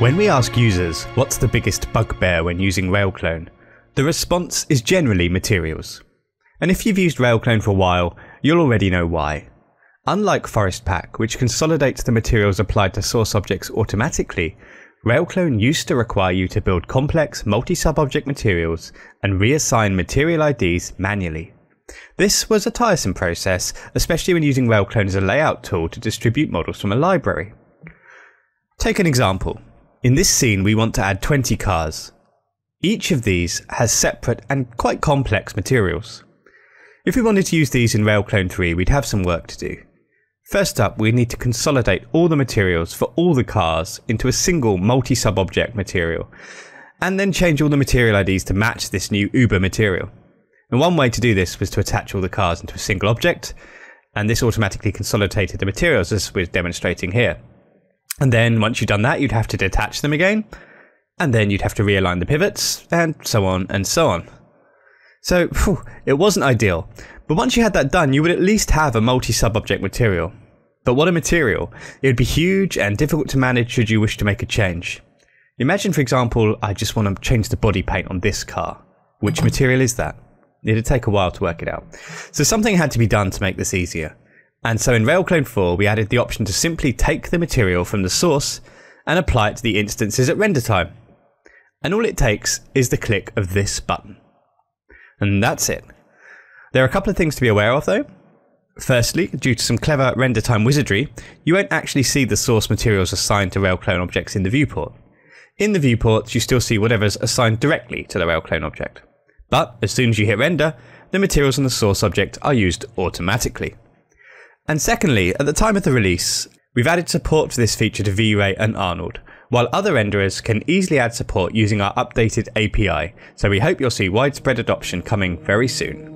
When we ask users what's the biggest bugbear when using RailClone, the response is generally materials. And if you've used RailClone for a while, you'll already know why. Unlike Forest Pack, which consolidates the materials applied to source objects automatically, RailClone used to require you to build complex multi-sub-object materials and reassign material IDs manually. This was a tiresome process, especially when using RailClone as a layout tool to distribute models from a library. Take an example. In this scene we want to add 20 cars. Each of these has separate and quite complex materials. If we wanted to use these in RailClone 3, we'd have some work to do. First up, we need to consolidate all the materials for all the cars into a single multi-sub-object material, and then change all the material IDs to match this new Uber material. And one way to do this was to attach all the cars into a single object, and this automatically consolidated the materials as we're demonstrating here. And then once you've done that, you'd have to detach them again, and then you'd have to realign the pivots, and so on and so on. So it wasn't ideal, but once you had that done, you would at least have a multi-sub-object material. But what a material! It would be huge and difficult to manage should you wish to make a change. Imagine, for example, I just want to change the body paint on this car. Which material is that? It'd take a while to work it out. So something had to be done to make this easier. And so in RailClone 4 we added the option to simply take the material from the source and apply it to the instances at render time. And all it takes is the click of this button. And that's it. There are a couple of things to be aware of though. Firstly, due to some clever render time wizardry, you won't actually see the source materials assigned to RailClone objects in the viewport. In the viewport you still see whatever's assigned directly to the RailClone object. But as soon as you hit render, the materials on the source object are used automatically. And secondly, at the time of the release, we've added support for this feature to V-Ray and Arnold, while other renderers can easily add support using our updated API, so we hope you'll see widespread adoption coming very soon.